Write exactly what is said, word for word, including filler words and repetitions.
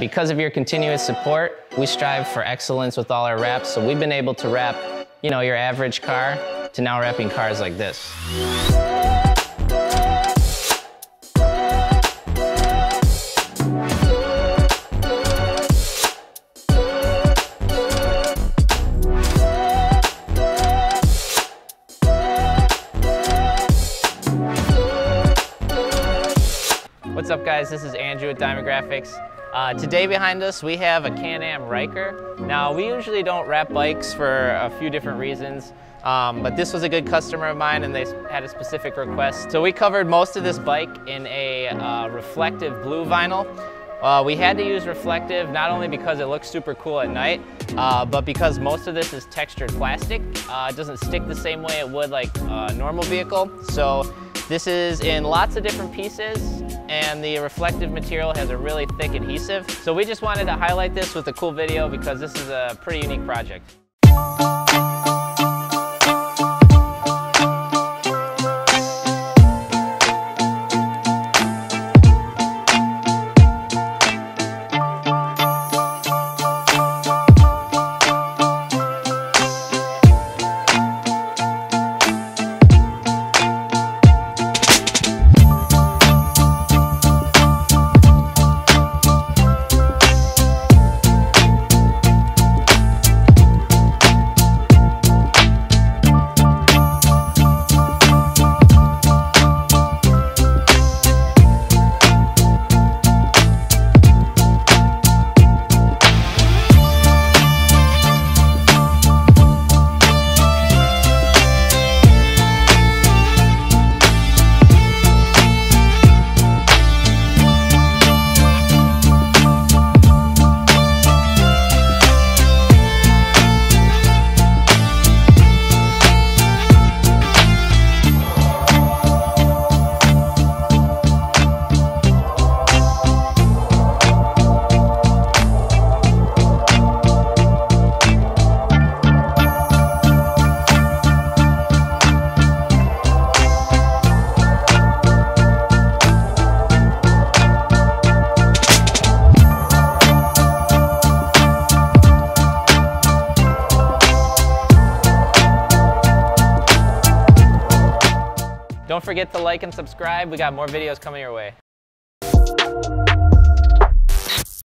Because of your continuous support, we strive for excellence with all our wraps, so we've been able to wrap, you know, your average car to now wrapping cars like this. What's up, guys? This is Andrew with Diamond Graphics. Uh, today behind us we have a Can-Am Ryker. Now we usually don't wrap bikes for a few different reasons, um, but this was a good customer of mine and they had a specific request. So we covered most of this bike in a uh, reflective blue vinyl. Uh, we had to use reflective not only because it looks super cool at night, uh, but because most of this is textured plastic. Uh, it doesn't stick the same way it would like a normal vehicle. So this is in lots of different pieces, and the reflective material has a really thick adhesive. So we just wanted to highlight this with a cool video because this is a pretty unique project. Don't forget to like and subscribe. We got more videos coming your way.